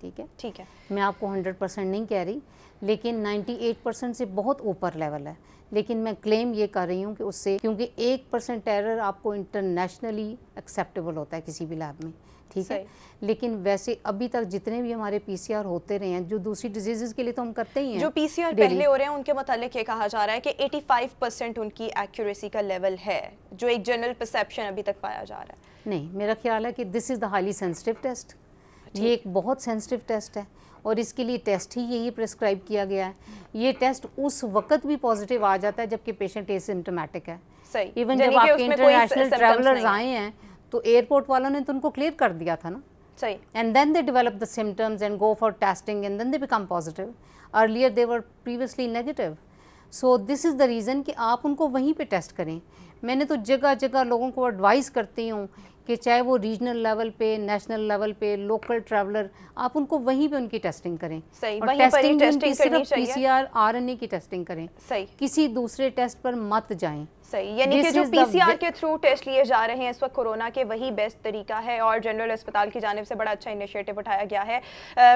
ठीक है, ठीक है, मैं आपको हंड्रेड परसेंट नहीं कह रही, लेकिन अट्ठानवे परसेंट से बहुत ऊपर लेवल है। लेकिन मैं क्लेम ये कर रही हूँ कि उससे, क्योंकि एक परसेंट एरर आपको इंटरनेशनली एक्सेप्टेबल होता है किसी भी लैब में। ठीक है, लेकिन वैसे अभी तक जितने भी हमारे पीसीआर होते रहे हैं, जो दूसरी डिजीजेस के लिए तो हम करते ही हैं, जो पीसीआर पहले हो रहे हैं उनके मतलब ये कहा जा रहा है कि पचासी परसेंट उनकी एक्यूरेसी का लेवल है, जो एक जनरल परसेप्शन अभी तक पाया जा रहा है। नहीं, मेरा ख्याल है कि this is the highly sensitive test. ये एक बहुत सेंसिटिव टेस्ट है और इसके लिए टेस्ट ही यही प्रिस्क्राइब किया गया है। ये टेस्ट उस वक्त भी पॉजिटिव आ जाता है जबकि पेशेंट एसिम्टोमेटिक है। इवन जब आपके इंटरनेशनल ट्रैवलर्स आए हैं तो एयरपोर्ट वालों ने तो उनको क्लियर कर दिया था ना। सही। And then they develop the symptoms and go for testing and then they become positive. Earlier they were previously negative. So this is the reason कि आप उनको वहीं पे टेस्ट करें। मैंने तो जगह जगह लोगों को एडवाइस करती हूँ कि चाहे वो रीजनल लेवल पे, नेशनल लेवल पे, लोकल ट्रैवलर, आप उनको वहीं पे उनकी टेस्टिंग करें। सही, और वहीं टेस्टिंग, पर टेस्टिंग सिर्फ पीसीआर आरएनए की टेस्टिंग करें। सही, किसी दूसरे टेस्ट पर मत जाएं। सही, यानी कि जो पीसीआर के थ्रू टेस्ट लिए जा रहे हैं इस वक्त कोरोना के, वही बेस्ट तरीका है। और जनरल अस्पताल की जानिब से बड़ा अच्छा इनिशिएटिव उठाया गया है।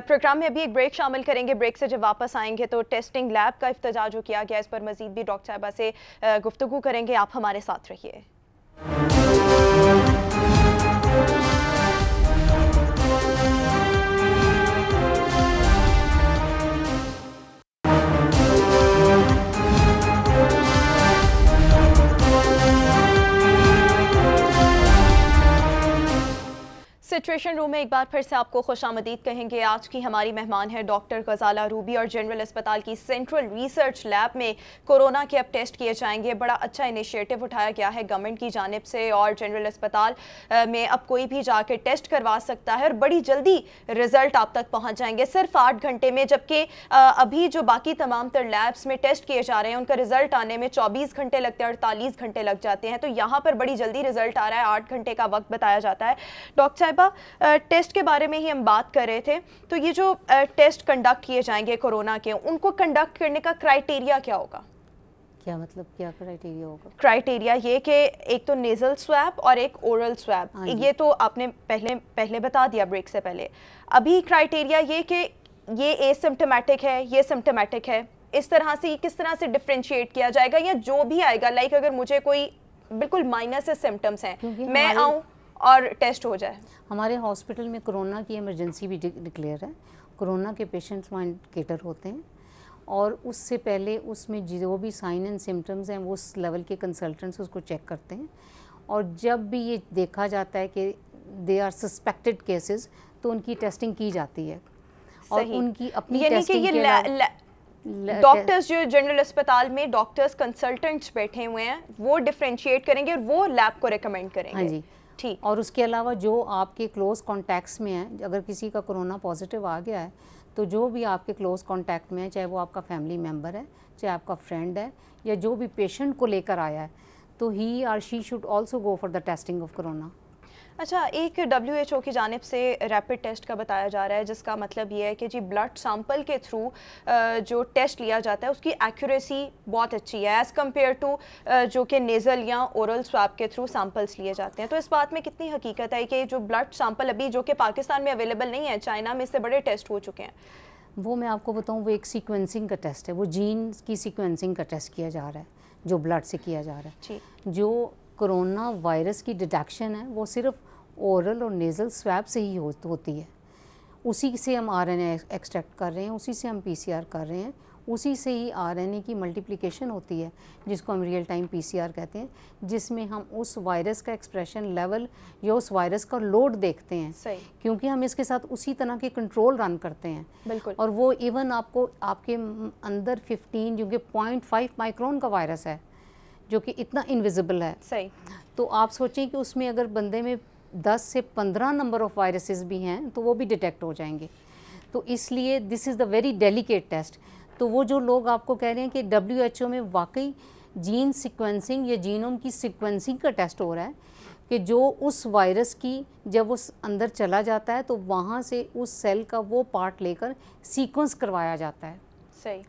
प्रोग्राम में अभी एक ब्रेक शामिल करेंगे, ब्रेक से जब वापस आएंगे तो टेस्टिंग लैब का इफ्तिताह जो किया गया इस पर मजीद भी डॉक्टर साहबा से गुफ्तगू करेंगे। आप हमारे साथ रहिए। सिचुएशन रूम में एक बार फिर से आपको खुशामदीद कहेंगे। आज की हमारी मेहमान है डॉक्टर गजाला रूबी, और जनरल अस्पताल की सेंट्रल रिसर्च लैब में कोरोना के अब टेस्ट किए जाएंगे। बड़ा अच्छा इनिशिएटिव उठाया गया है गवर्नमेंट की जानिब से, और जनरल अस्पताल में अब कोई भी जाके टेस्ट करवा सकता है और बड़ी जल्दी रिजल्ट आप तक पहुँच जाएंगे, सिर्फ आठ घंटे में। जबकि अभी जो बाकी तमाम तर लैब्स में टेस्ट किए जा रहे हैं उनका रिजल्ट आने में चौबीस घंटे लगते हैं, अड़तालीस घंटे लग जाते हैं। तो यहाँ पर बड़ी जल्दी रिजल्ट आ रहा है, आठ घंटे का वक्त बताया जाता है। डॉक्टर साहब, टेस्ट के बारे में ही हम बात कर रहे थे, तो ये जो टेस्ट कंडक्ट किए जाएंगे कोरोना के, उनको कंडक्ट करने का क्राइटेरिया क्या होगा? क्या मतलब क्या क्राइटेरिया होगा? क्राइटेरिया ये कि एक तो नेजल स्वैब और एक ओरल स्वैब, ये तो आपने पहले पहले बता दिया ब्रेक से पहले। अभी क्राइटेरिया ये कि ये एसिम्प्टोमेटिक है, ये सिम्प्टोमेटिक है, इस तरह से किस तरह से डिफ्रेंशिएट किया जाएगा, या जो भी आएगा, लाइक अगर मुझे कोई बिल्कुल माइनर से सिम्टम्स हैं मैं आऊँ और टेस्ट हो जाए। हमारे हॉस्पिटल में कोरोना की इमरजेंसी भी डिक्लेयर है, कोरोना के पेशेंट्स वहाँ केटर होते हैं, और उससे पहले उसमें जो भी साइन एंड सिम्टम्स हैं वो उस लेवल के कंसल्टेंट्स उसको चेक करते हैं, और जब भी ये देखा जाता है कि दे आर सस्पेक्टेड केसेस तो उनकी टेस्टिंग की जाती है। और उनकी अपनी टेस्टिंग डॉक्टर्स जो जनरल अस्पताल में डॉक्टर्स कंसल्टेंट्स बैठे हुए हैं वो डिफ्रेंशिएट करेंगे और वो लैब को रिकमेंड करेंगे। हाँ जी, ठीक। और उसके अलावा जो आपके क्लोज कॉन्टैक्ट्स में हैं, अगर किसी का कोरोना पॉजिटिव आ गया है तो जो भी आपके क्लोज कॉन्टैक्ट में है, चाहे वो आपका फैमिली मेम्बर है, चाहे आपका फ्रेंड है, या जो भी पेशेंट को लेकर आया है, तो ही और she should also go for the testing of corona. अच्छा, एक डब्ल्यू एच ओ की जानिब से रैपिड टेस्ट का बताया जा रहा है, जिसका मतलब ये है कि जी ब्लड सैंपल के थ्रू जो टेस्ट लिया जाता है उसकी एक्यूरेसी बहुत अच्छी है एज़ कम्पेयर टू जो कि नेज़ल या ओरल स्वैप के थ्रू सैंपल्स लिए जाते हैं। तो इस बात में कितनी हकीकत है कि जो ब्लड सैंपल अभी जो कि पाकिस्तान में अवेलेबल नहीं है, चाइना में इससे बड़े टेस्ट हो चुके हैं? वो मैं आपको बताऊँ, वो एक सीक्वेंसिंग का टेस्ट है, वो जीन की सीक्वेंसिंग का टेस्ट किया जा रहा है जो ब्लड से किया जा रहा है। जो कोरोना वायरस की डिटेक्शन है वो सिर्फ ओरल और नेज़ल स्वैब से ही हो, होती है। उसी से हम आरएनए एक्सट्रैक्ट कर रहे हैं, उसी से हम पीसीआर कर रहे हैं, उसी से ही आरएनए की मल्टीप्लिकेशन होती है जिसको हम रियल टाइम पीसीआर कहते हैं, जिसमें हम उस वायरस का एक्सप्रेशन लेवल या उस वायरस का लोड देखते हैं। सही। क्योंकि हम इसके साथ उसी तरह के कंट्रोल रन करते हैं। बिल्कुल। और वो इवन आपको आपके अंदर फिफ्टीन जो कि पॉइंट फाइव माइक्रोन का वायरस है जो कि इतना इनविजिबल है। सही। तो आप सोचें कि उसमें अगर बंदे में दस से पंद्रह नंबर ऑफ वायरसेस भी हैं तो वो भी डिटेक्ट हो जाएंगे। तो इसलिए this is the very delicate test. तो वो जो लोग आपको कह रहे हैं कि डब्ल्यू एच ओ में वाकई जीन सिक्वेंसिंग या जीनोम की सिक्वेंसिंग का टेस्ट हो रहा है कि जो उस वायरस की जब उस अंदर चला जाता है तो वहाँ से उस सेल का वो पार्ट लेकर सीक्वेंस करवाया जाता है। सही।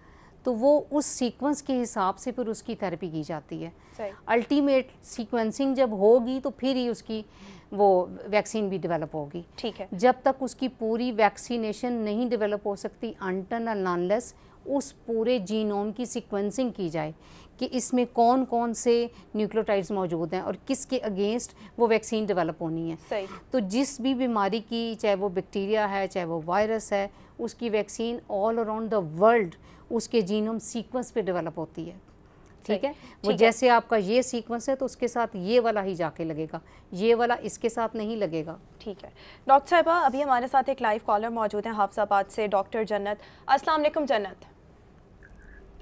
तो वो उस सीक्वेंस के हिसाब से फिर उसकी थेरेपी की जाती है। अल्टीमेट सीक्वेंसिंग जब होगी तो फिर ही उसकी वो वैक्सीन भी डेवलप होगी। ठीक है। जब तक उसकी पूरी वैक्सीनेशन नहीं डेवलप हो सकती अनटिल एंड अनलेस उस पूरे जीनोम की सीक्वेंसिंग की जाए कि इसमें कौन कौन से न्यूक्लियोटाइड्स मौजूद हैं और किसके अगेंस्ट वो वैक्सीन डेवलप होनी है। सही। तो जिस भी बीमारी की, चाहे वो बैक्टीरिया है चाहे वो वायरस है, उसकी vaccine all around the world उसके जीनोम सीक्वेंस पे डेवलप होती है। ठीक है। वो ठीक जैसे है। आपका ये सीक्वेंस है तो उसके साथ ये वाला ही जाके लगेगा, ये वाला इसके साथ नहीं लगेगा। ठीक है। डॉक्टर साहिबा, अभी हमारे साथ एक लाइव कॉलर मौजूद हैं हाफिजाबाद से, डॉक्टर जन्नत। अस्सलाम वालेकुम जन्नत।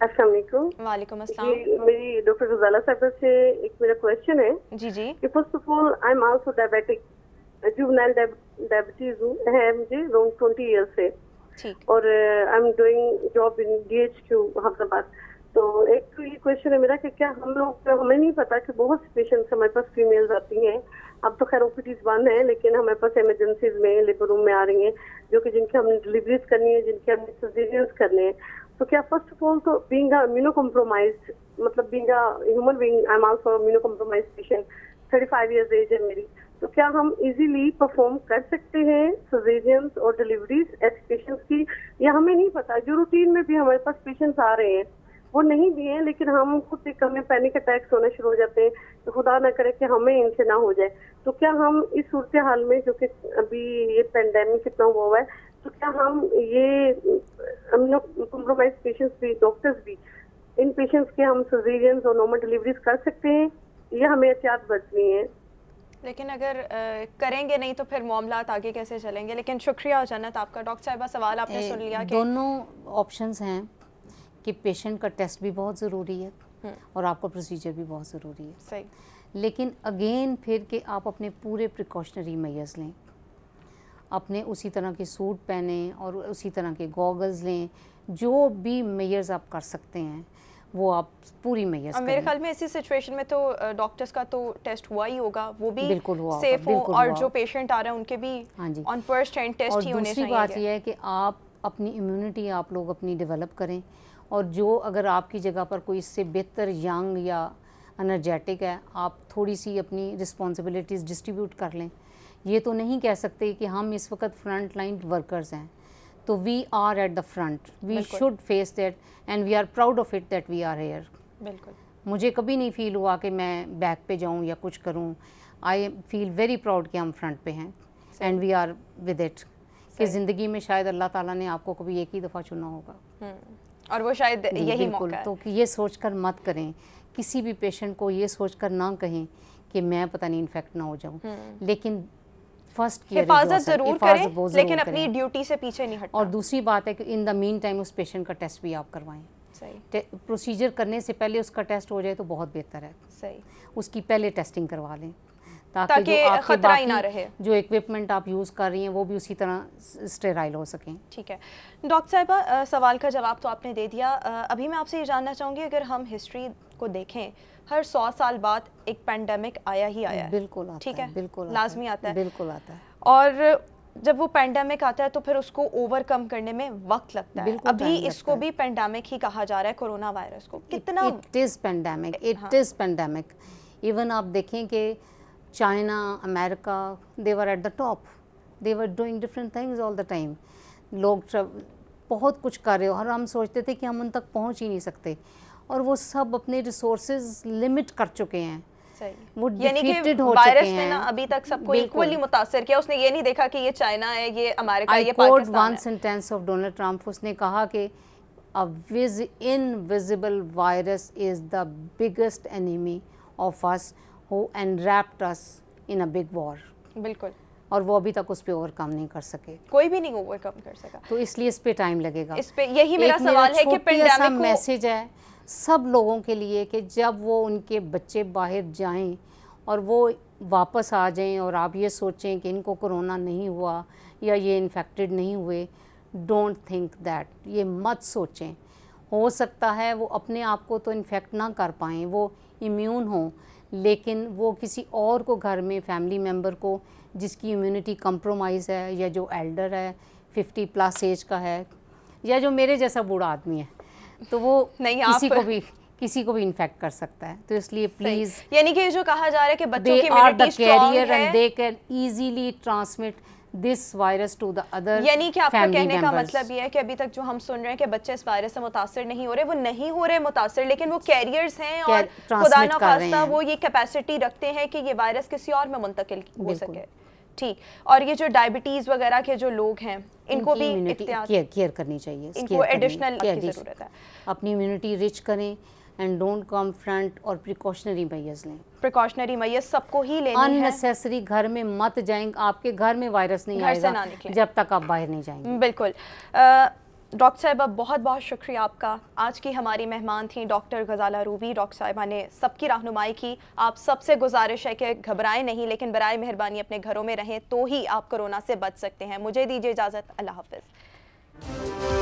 अस्सलाम वालेकुम। वालेकुम अस्सलाम। मेरी डॉक्टर रुज़ाला साहिबा से एक मेरा क्वेश्चन है। जी जी। First of all I am also diabetic, juvenile diabetes है मुझे अराउंड ट्वेंटी ईयर से, और I am doing job in D H Q Hyderabad. तो एक तो ये क्वेश्चन है मेरा कि क्या हम लोग, हमें नहीं पता कि बहुत से पेशेंट्स हमारे पास फीमेल्स आती हैं, अब तो खैर ओपीडीज बंद है, लेकिन हमारे पास इमरजेंसीज में लेबर रूम में आ रही हैं जो कि जिनकी हमने डिलीवरीज करनी है, जिनके हमने सर्जरीज करने हैं। तो क्या फर्स्ट ऑफ ऑल तो बीइंग अ इम्यूनो कॉम्प्रोमाइज्ड, मतलब being a human being I am also immuno compromised patient, thirty five years age है मेरी, तो क्या हम इजीली परफॉर्म कर सकते हैं सर्जरीज और डिलीवरीज ऐसे पेशेंट्स की, या हमें नहीं पता? जो रूटीन में भी हमारे पास पेशेंट्स आ रहे हैं वो नहीं भी हैं, लेकिन हम खुद एक हमें पैनिक अटैक्स होना शुरू हो जाते हैं, तो खुदा ना करे कि हमें इनसे ना हो जाए। तो क्या हम इस सूरत हाल में, जो कि अभी ये पेंडेमिक कितना हुआ हुआ है, तो क्या हम ये कॉम्प्रोमाइज पेशेंट्स भी, डॉक्टर्स भी, इन पेशेंट्स के हम सर्जरीज और नॉर्मल डिलीवरीज कर सकते हैं या हमें एहतियात बरतनी है? लेकिन अगर आ, करेंगे नहीं तो फिर मामलात आगे कैसे चलेंगे। लेकिन शुक्रिया जन्नत आपका। डॉक्टर साहिबा, सवाल आपने सुन लिया कि दोनों ऑप्शंस हैं कि पेशेंट का टेस्ट भी बहुत ज़रूरी है और आपका प्रोसीजर भी बहुत ज़रूरी है। सही। लेकिन अगेन फिर कि आप अपने पूरे प्रिकॉशनरी मेजर्स लें, अपने उसी तरह के सूट पहनें और उसी तरह के गॉगल्स लें, जो भी मेजर्स आप कर सकते हैं वो आप पूरी मेजर्स करें। मेरे ख्याल में ऐसी सिचुएशन में तो डॉक्टर्स का तो टेस्ट हुआ ही होगा, वो भी बिल्कुल हुआ, सेफ हो, और जो पेशेंट आ रहे हैं उनके भी ऑन फर्स्ट हैंड टेस्ट ही होने चाहिए। दूसरी बात यह है कि आप अपनी इम्यूनिटी आप लोग अपनी डेवलप करें, और जो अगर आपकी जगह पर कोई इससे बेहतर यंग या एनर्जेटिक है, आप थोड़ी सी अपनी रिस्पॉन्सिबिलिटीज़ डिस्ट्रीब्यूट कर लें। ये तो नहीं कह सकते कि हम इस वक्त फ्रंट लाइन वर्कर्स हैं, तो we are at the front, we should face that and we are proud of it that we are here. बिल्कुल। मुझे कभी नहीं फील हुआ कि मैं बैक पे जाऊँ या कुछ करूँ, आई फील वेरी प्राउड कि हम फ्रंट पे हैं and we are with it. कि ज़िंदगी में शायद अल्लाह ताला ने आपको कभी एक ही दफ़ा चुना होगा और वो शायद यही मौका है। तो कि ये सोचकर मत करें, किसी भी पेशेंट को ये सोचकर ना कहें कि मैं पता नहीं इन्फेक्ट ना हो जाऊँ, लेकिन फर्स्ट केयर हिफाजत जरूर करें, लेकिन अपनी ड्यूटी से पीछे नहीं हटना। और दूसरी बात है कि इन द मीन टाइम उस पेशेंट का टेस्ट भी आप करवाएं। सही। प्रोसीजर करने से पहले उसका टेस्ट हो जाए तो बहुत बेहतर है। सही। उसकी पहले टेस्टिंग करवा लें ताकि खतरा ही ना रहे, जो इक्विपमेंट आप यूज़ कर रही हैं वो भी उसी तरह स्टेराइल हो सकें। ठीक है डॉक्टर साहिबा, सवाल का जवाब तो आपने दे दिया। अभी मैं आपसे ये जानना चाहूँगी, अगर हम हिस्ट्री को देखें हर सौ साल बाद एक पेंडेमिक आया ही आया है। बिल्कुल आता है। ठीक है बिल्कुल लाजमी आता है, बिल्कुल आता है। और जब वो पेंडेमिक आता है तो फिर उसको ओवरकम करने में वक्त लगता है। अभी इसको भी पेंडेमिक ही कहा जा रहा है, कोरोना वायरस को। कितना it is pandemic, it is pandemic. Even आप देखें कि China, America, they were at the top, they were doing different things all the time. लोग बहुत कुछ कर रहे हो और हम सोचते थे कि हम उन तक पहुंच ही नहीं सकते, और वो सब अपने रिसोर्सेज लिमिट कर चुके हैं। वो डिफीटेड हो चुके हैं। ना अभी तक सबको इक्वली मुतासर किया, उसने ये नहीं देखा कि ये चाइना है, ये अमेरिका, ये पाकिस्तान है। I quote one sentence of Donald Trump, उसने कहा कि a wiz invisible virus is the biggest enemy of us who enwrapped us in a big war. बिल्कुल, और वो अभी तक उस पे ओवरकम नहीं कर सके, कोई भी नहीं ओवरकम कर सका, तो इसलिए इस पे टाइम लगेगा। इस पे यही मेरा सवाल है कि पेंडेमिक को मैसेज है सब लोगों के लिए कि जब वो उनके बच्चे बाहर जाएं और वो वापस आ जाएं और आप ये सोचें कि इनको कोरोना नहीं हुआ या ये इन्फेक्टेड नहीं हुए, डोंट थिंक दैट, ये मत सोचें। हो सकता है वो अपने आप को तो इन्फेक्ट ना कर पाएँ, वो इम्यून हों, लेकिन वो किसी और को, घर में फैमिली मेम्बर को जिसकी इम्यूनिटी कंप्रोमाइज़ है, या जो एल्डर है फिफ्टी प्लस एज का है, या जो मेरे जैसा बूढ़ा आदमी है, तो वो नहीं किसी को भी किसी को भी इन्फेक्ट कर सकता है। तो इसलिए प्लीज़, यानी कि जो कहा जा रहा है कि बच्चों की इम्यूनिटी स्ट्रांग है, they are the carrier and they can easily transmit this virus to the other. यानी कि आपका कहने का मतलब ये है कि अभी तक जो हम सुन रहे हैं कि बच्चे इस वायरस से मुतासर नहीं हो रहे, वो नहीं हो रहे मुतासर, लेकिन वो कैरियर्स हैं और खुदा ना खास्ता वो ये कैपेसिटी रखते हैं कि ये वायरस किसी और में मुंतकिल हो सके। ठीक, और ये जो डायबिटीज वगैरह के जो लोग हैं इनको भी केयर केयर करनी चाहिए, इनको एडिशनल की जरूरत है। अपनी इम्यूनिटी रिच करें एंड डोंट कम फ्रंट, और प्रिकॉशनरी मेजर्स लें। प्रिकॉशनरी मेजर्स सबको ही लेनी है। अननेसेसरी घर में मत जाएं, आपके घर में वायरस नहीं आएगा जब तक आप बाहर नहीं जाएंगे। बिल्कुल डॉक्टर साहिबा, बहुत बहुत शुक्रिया आपका। आज की हमारी मेहमान थी डॉक्टर गजाला रूबी। डॉक्टर साहिबा ने सबकी रहनुमाई की। आप सबसे गुजारिश है कि घबराएं नहीं, लेकिन बराए मेहरबानी अपने घरों में रहें, तो ही आप कोरोना से बच सकते हैं। मुझे दीजिए इजाज़त, अल्लाह हाफिज़।